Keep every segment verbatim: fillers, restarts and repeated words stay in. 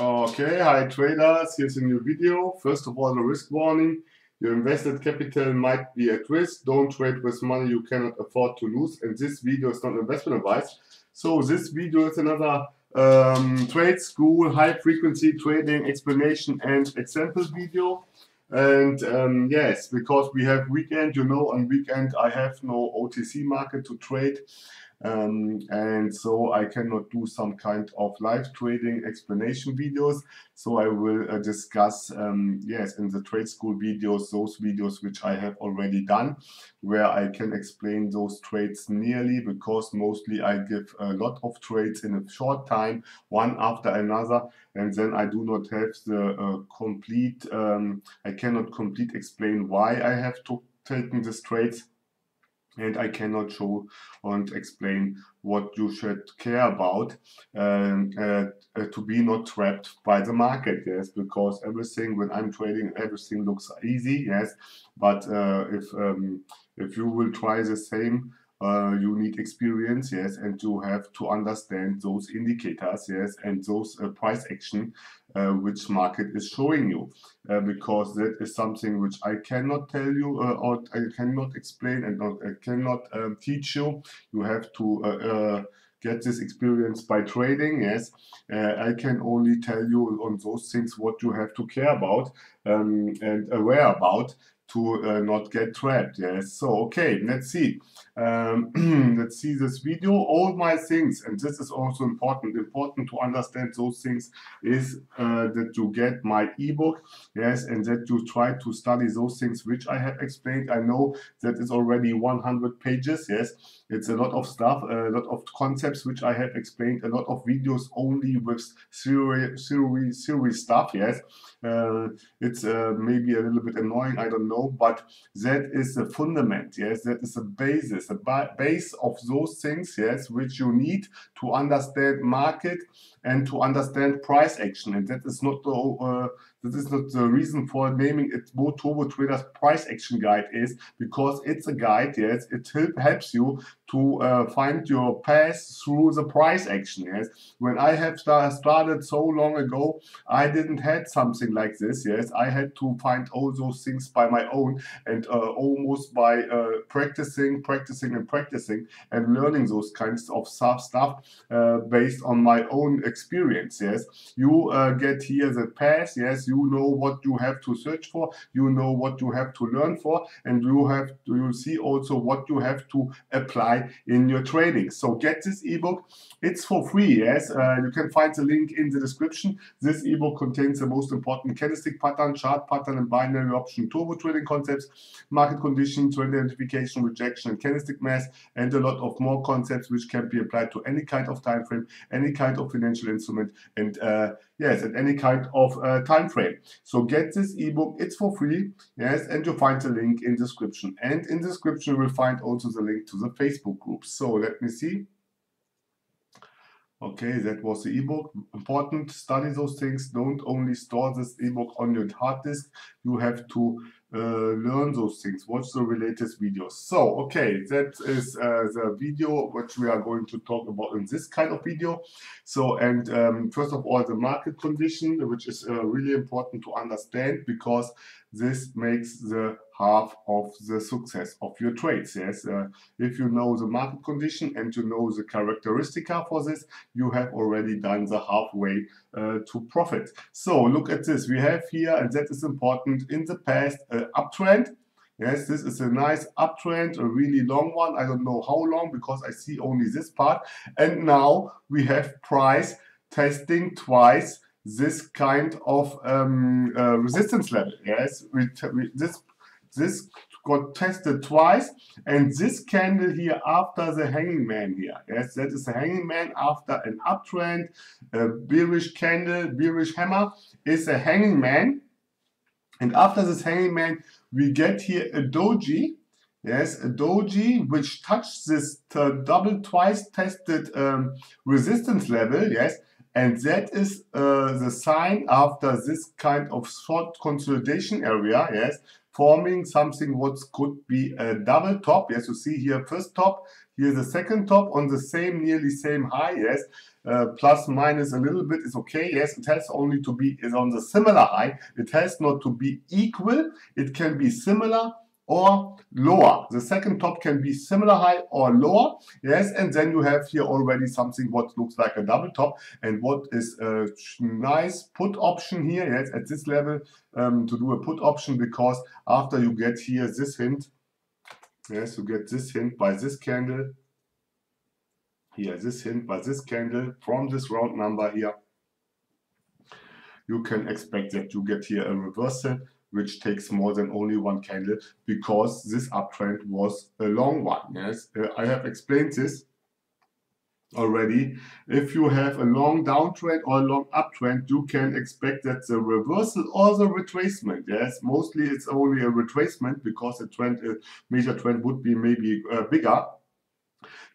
Okay, hi traders, here's a new video. First of all, the risk warning. Your invested capital might be at risk. Don't trade with money you cannot afford to lose. And this video is not investment advice. So this video is another um, Trade School high frequency trading explanation and example video. And um, yes, because we have weekend, you know, on weekend I have no O T C market to trade. Um, and so I cannot do some kind of live trading explanation videos. So I will uh, discuss, um, yes, in the Trade School videos, those videos which I have already done, where I can explain those trades nearly, because mostly I give a lot of trades in a short time, one after another, and then I do not have the uh, complete, um, I cannot complete explain why I have to taken these trades. And I cannot show and explain what you should care about um, uh, uh, to be not trapped by the market, yes, because everything, when I'm trading, everything looks easy, yes, but uh, if, um, if you will try the same, Uh, you need experience, yes, and you have to understand those indicators, yes, and those uh, price action uh, which market is showing you, uh, because that is something which I cannot tell you uh, or I cannot explain and not, I cannot uh, teach you. You have to uh, uh, get this experience by trading, yes. Uh, I can only tell you on those things what you have to care about um, and aware about, to uh, not get trapped, yes. So, okay, let's see. Um, let's see this video. All my things, and this is also important, important to understand those things, is uh, that you get my ebook, yes, and that you try to study those things which I have explained. I know that it's already one hundred pages, yes. It's a lot of stuff, a lot of concepts which I have explained, a lot of videos only with theory, theory, theory stuff, yes. Uh, it's uh, maybe a little bit annoying, I don't know. But that is the fundament, yes, that is the basis, the base of those things, yes, which you need to understand market and to understand price action. And that is not the, uh, that is not the reason for naming it what TurboTrader's price action guide is, because it's a guide, yes, it helps you to uh, find your path through the price action, yes. When I have started so long ago, I didn't had something like this, yes. I had to find all those things by my own, and uh, almost by uh, practicing, practicing and practicing and learning those kinds of stuff uh, based on my own experience, yes. You uh, get here the path, yes, you know what you have to search for, you know what you have to learn for, and you have to, you see also what you have to apply in your trading. So get this ebook. It's for free, yes. Uh, you can find the link in the description. This ebook contains the most important candlestick pattern, chart pattern, and binary option turbo trading concepts, market conditions, trend identification, rejection, and candlestick mass, and a lot of more concepts which can be applied to any kind of time frame, any kind of financial instrument, and uh, yes, at any kind of uh, time frame. So get this ebook. It's for free, yes, and you'll find the link in the description. And in the description, you will find also the link to the Facebook group. So let me see. Okay, that was the ebook. Important, study those things. Don't only store this ebook on your hard disk. You have to uh, learn those things. Watch the latest videos. So, okay, that is uh, the video which we are going to talk about in this kind of video. So, and um, first of all, the market condition, which is uh, really important to understand, because this makes the half of the success of your trades, yes. Uh, if you know the market condition and you know the characteristica for this, you have already done the halfway uh, to profit. So look at this, we have here, and that is important, in the past uh, uptrend. Yes, this is a nice uptrend, a really long one, I don't know how long, because I see only this part. And now we have price testing twice this kind of um, uh, resistance level, yes. We we, this This got tested twice, and this candle here after the hanging man here, yes, that is a hanging man after an uptrend, a bearish candle, bearish hammer is a hanging man, and after this hanging man we get here a doji, yes, a doji which touched this uh, double twice tested um, resistance level, yes. And that is uh, the sign after this kind of short consolidation area, yes, forming something what could be a double top. Yes, you see here first top, here the second top on the same, nearly same high, yes. Uh, plus minus a little bit is okay. Yes, it has only to be is on the similar high. It has not to be equal. It can be similar or lower. The second top can be similar high or lower. Yes, and then you have here already something what looks like a double top. And what is a nice put option here? Yes, at this level um, to do a put option, because after you get here this hint, yes, you get this hint by this candle. Here, this hint by this candle from this round number here, you can expect that you get here a reversal which takes more than only one candle, because this uptrend was a long one. Yes, uh, I have explained this already. If you have a long downtrend or a long uptrend, you can expect that the reversal or the retracement. Yes, mostly it's only a retracement, because the trend, uh, major trend would be maybe uh, bigger.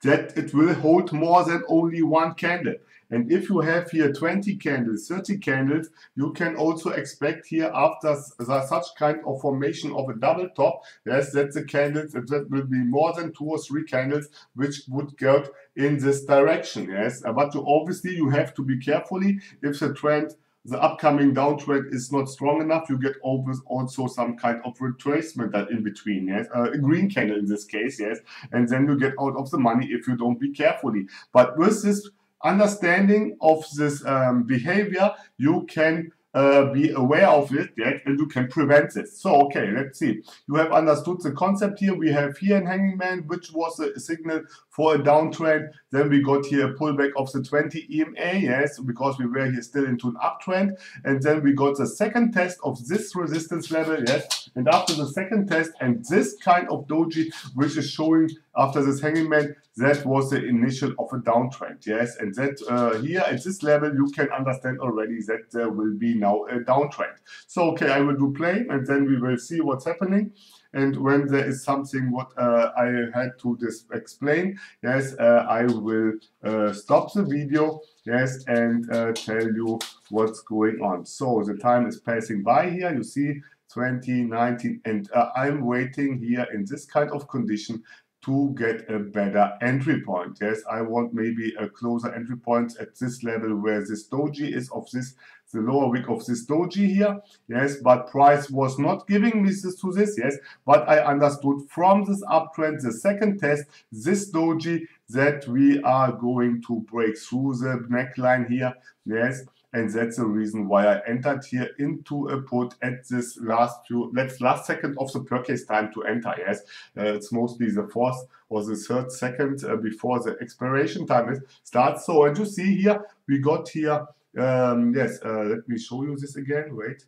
That it will hold more than only one candle. And if you have here twenty candles, thirty candles, you can also expect here after such kind of formation of a double top, yes, that the candles, that will be more than two or three candles, which would go in this direction, yes. But you obviously, you have to be carefully if the trend, the upcoming downtrend is not strong enough, you get always also some kind of retracement that in between, yes, uh, a green candle in this case, yes, and then you get out of the money if you don't be carefully. But with this understanding of this um, behavior, you can uh, be aware of it, yes, and you can prevent this. So, okay, let's see. You have understood the concept here. We have here an hanging man, which was a signal for a downtrend. Then we got here a pullback of the twenty E M A, yes, because we were here still into an uptrend. And then we got the second test of this resistance level, yes. And after the second test and this kind of doji, which is showing after this hanging man, that was the initial of a downtrend, yes. And that uh, here at this level, you can understand already that there will be now a downtrend. So, okay, I will do play and then we will see what's happening. And when there is something what uh, I had to explain, yes, uh, I will uh, stop the video, yes, and uh, tell you what's going on. So the time is passing by here, you see twenty nineteen, and uh, I'm waiting here in this kind of condition to get a better entry point. Yes, I want maybe a closer entry point at this level where this doji is of this, the lower wick of this doji here. Yes, but price was not giving me this to this. Yes, but I understood from this uptrend, the second test, this doji, that we are going to break through the neckline here. Yes, and that's the reason why I entered here into a put at this last few, let's last second of the purchase time to enter. Yes, uh, it's mostly the fourth or the third second uh, before the expiration time is starts. So, and you see here, we got here, um, yes, uh, let me show you this again. Wait,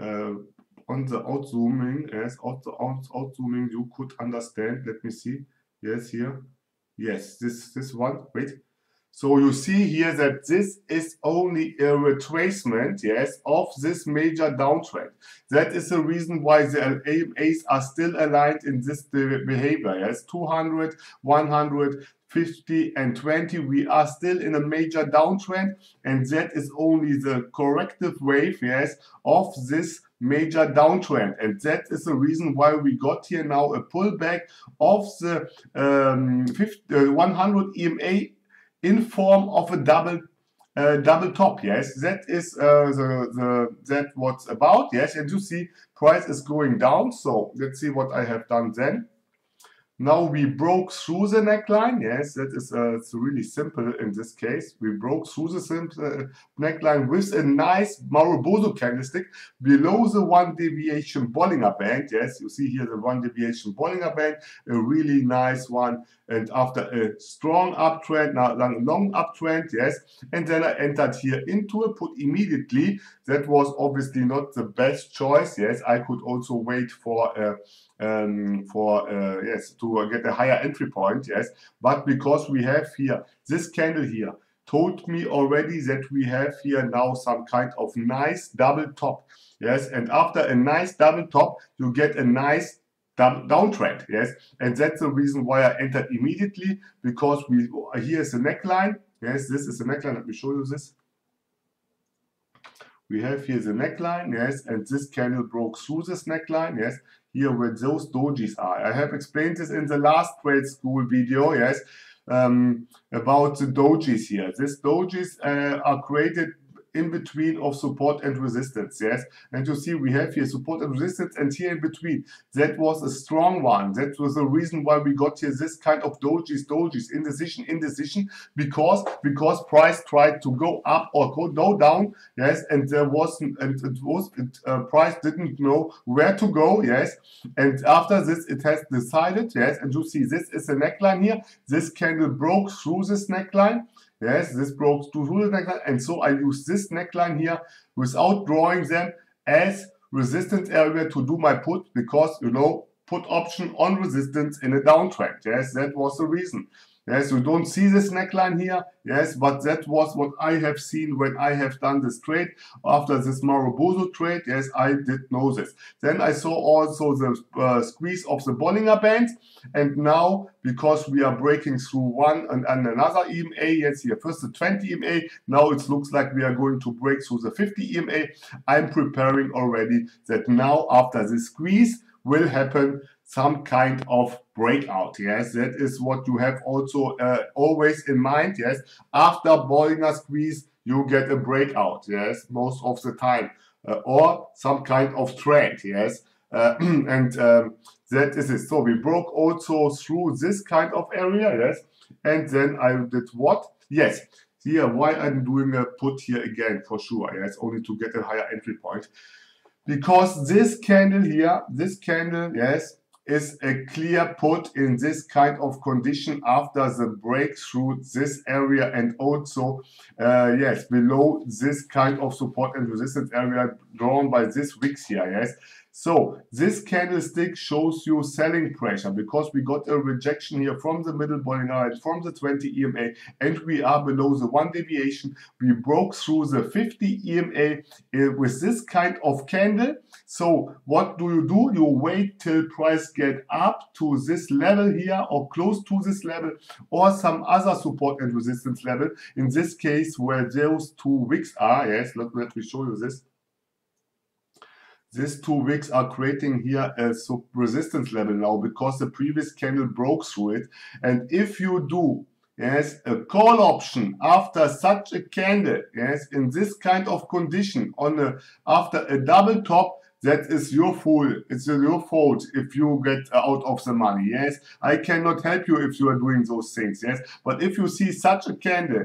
uh, on the out zooming, yes, out, out, out zooming, you could understand. Let me see. Yes, here, yes, this this one. Wait. So you see here that this is only a retracement, yes, of this major downtrend. That is the reason why the E M As are still aligned in this behavior, yes, two hundred, one hundred, fifty and twenty, we are still in a major downtrend, and that is only the corrective wave, yes, of this major downtrend. And that is the reason why we got here now a pullback of the um, fifty, uh, one hundred E M A in form of a double uh, double top, yes. That is uh, the, the that what's about, yes. And you see, price is going down. So let's see what I have done then. Now we broke through the neckline, yes. That is uh, it's really simple in this case. We broke through the simple uh, neckline with a nice Marubozu candlestick below the one deviation Bollinger Band, yes. You see here the one deviation Bollinger Band, a really nice one. And after a strong uptrend, now long, long uptrend, yes. And then I entered here into a put immediately. That was obviously not the best choice, yes. I could also wait for a. Uh, Um, for uh, yes to get a higher entry point, yes, but because we have here this candle here told me already that we have here now some kind of nice double top, yes, and after a nice double top you get a nice downtrend, yes, and that's the reason why I entered immediately, because we here is the neckline, yes, this is the neckline. Let me show you this. We have here the neckline, yes, and this candle broke through this neckline, yes, here where those dojis are. I have explained this in the last Trade School video, yes, um, about the dojis here. These dojis uh, are created in between of support and resistance, yes? And you see we have here support and resistance, and here in between. That was a strong one. That was the reason why we got here this kind of dojis, dojis, indecision, indecision, because because price tried to go up or go down, yes? And there wasn't, and it was, it, uh, price didn't know where to go, yes? And after this, it has decided, yes? And you see this is the neckline here. This candle broke through this neckline. Yes, this broke through the neckline, and so I use this neckline here without drawing them as resistance area to do my put, because, you know, put option on resistance in a downtrend. Yes, that was the reason. Yes, you don't see this neckline here, yes, but that was what I have seen when I have done this trade. After this Marubozu trade, yes, I did know this. Then I saw also the uh, squeeze of the Bollinger Band, and now, because we are breaking through one and, and another E M A, yes, here first the twenty E M A, now it looks like we are going to break through the fifty E M A. I'm preparing already that now, after this squeeze, will happen some kind of breakout, yes, that is what you have also uh, always in mind, yes, after Bollinger squeeze, you get a breakout, yes, most of the time, uh, or some kind of trend, yes, uh, and um, that is it. So we broke also through this kind of area, yes, and then I did what? Yes. Here, why I'm doing a put here again, for sure, yes, only to get a higher entry point, because this candle here, this candle, yes, is a clear put in this kind of condition after the breakthrough this area, and also uh, yes, below this kind of support and resistance area drawn by this wicks here, yes. So this candlestick shows you selling pressure, because we got a rejection here from the middle Bollinger and from the twenty E M A, and we are below the one deviation. We broke through the fifty E M A uh, with this kind of candle. So what do you do? You wait till price get up to this level here, or close to this level, or some other support and resistance level. In this case, where those two wicks are, yes, let, let me show you this. These two wicks are creating here a sub resistance level now, because the previous candle broke through it. And if you do, yes, a call option after such a candle, yes, in this kind of condition, on a, after a double top, that is your fault. It's your fault if you get out of the money, yes. I cannot help you if you are doing those things, yes. But if you see such a candle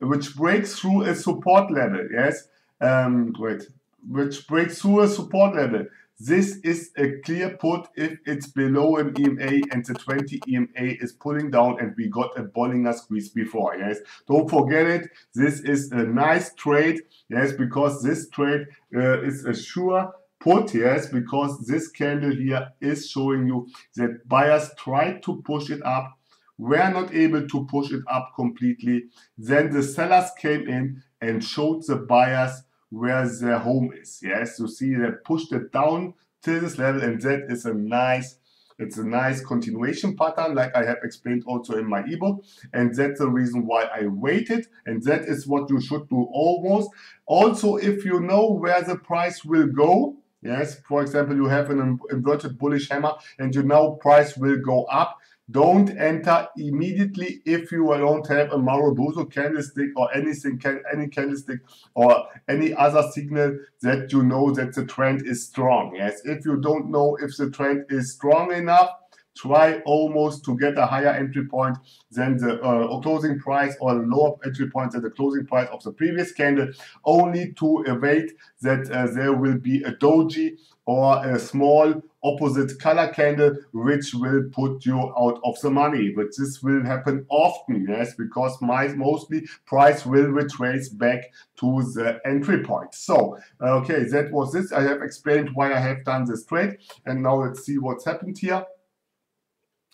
which breaks through a support level, yes, um, wait. which breaks through a support level. This is a clear put if it's below an E M A, and the twenty E M A is pulling down, and we got a Bollinger squeeze before, yes. Don't forget it. This is a nice trade, yes, because this trade uh, is a sure put, yes, because this candle here is showing you that buyers tried to push it up, were not able to push it up completely. Then the sellers came in and showed the buyers where the home is, yes. You see they pushed it down till this level, and that is a nice, it's a nice continuation pattern, like I have explained also in my ebook, and that's the reason why I waited, and that is what you should do almost. Also, if you know where the price will go, yes, for example, you have an inverted bullish hammer, and you know price will go up, don't enter immediately if you don't have a Marubozu candlestick or anything, any candlestick or any other signal that you know that the trend is strong. Yes, if you don't know if the trend is strong enough, try almost to get a higher entry point than the uh, closing price, or the lower entry point than the closing price of the previous candle, only to await that uh, there will be a doji or a small opposite color candle which will put you out of the money. But this will happen often, yes, because my, mostly price will retrace back to the entry point. So okay, that was this. I have explained why I have done this trade, and now let's see what's happened here,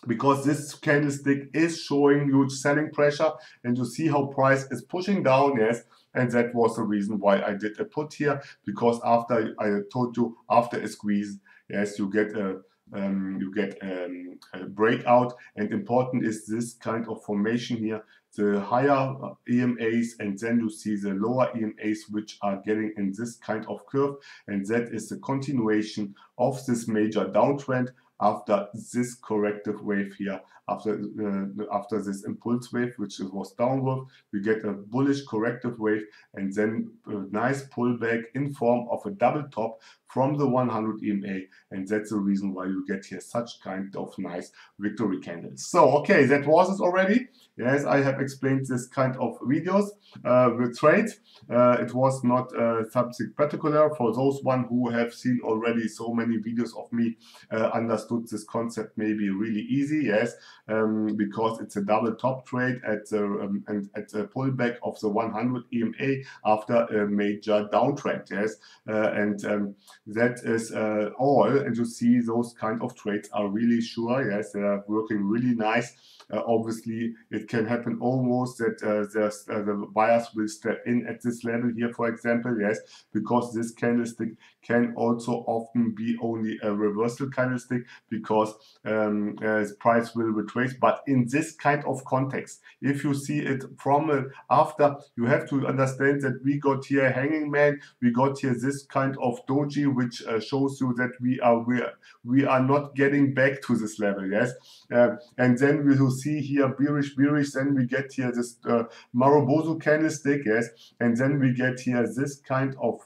because this candlestick is showing huge selling pressure, and you see how price is pushing down, yes, and that was the reason why I did a put here, because after I told you, after a squeeze, yes, you get a um, you get um, a breakout, and important is this kind of formation here, the higher E M As, and then you see the lower E M As which are getting in this kind of curve, and that is the continuation of this major downtrend after this corrective wave here, after uh, after this impulse wave, which was downward, we get a bullish corrective wave and then a nice pullback in form of a double top from the one hundred E M A, and that's the reason why you get here such kind of nice victory candles. So okay, that was it already. Yes, I have explained this kind of videos uh, with trade. Uh, it was not uh, something particular for those one who have seen already so many videos of me, uh, understood this concept maybe really easy. Yes, um, because it's a double top trade at the um, and at the pullback of the one hundred E M A after a major downtrend. Yes, uh, and um, that is uh, all. And you see those kind of trades are really sure. Yes, they are working really nice. Uh, obviously, it can happen almost that uh, there's, uh, the buyers will step in at this level here, for example, yes, because this candlestick can also often be only a reversal candlestick because um, uh, price will retrace. But in this kind of context, if you see it from uh, after, you have to understand that we got here hanging man, we got here this kind of doji, which uh, shows you that we are we, we are not getting back to this level, yes, uh, and then we will see here bearish, bearish, then we get here this uh, Marubozu candlestick, yes, and then we get here this kind of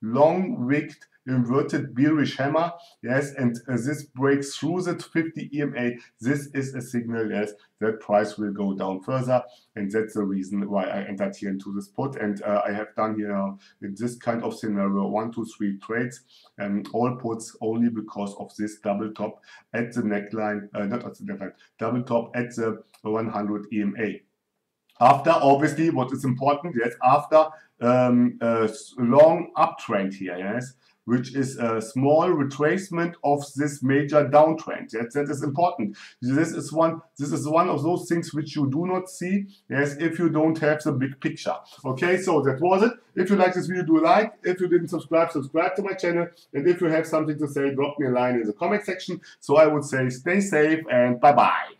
long wicked inverted bearish hammer, yes, and uh, this breaks through the fifty E M A. This is a signal, yes, that price will go down further, and that's the reason why I entered here into this put. And uh, I have done here in this kind of scenario one, two, three trades, and um, all puts only because of this double top at the neckline, uh, not at the neckline, double top at the one hundred E M A. After, obviously, what is important, yes, after um, a long uptrend here, yes, which is a small retracement of this major downtrend. Yes, that is important. This is one. This is one of those things which you do not see. Yes, if you don't have the big picture. Okay, so that was it. If you like this video, do a like. If you didn't subscribe, subscribe to my channel. And if you have something to say, drop me a line in the comment section. So I would say, stay safe and bye bye.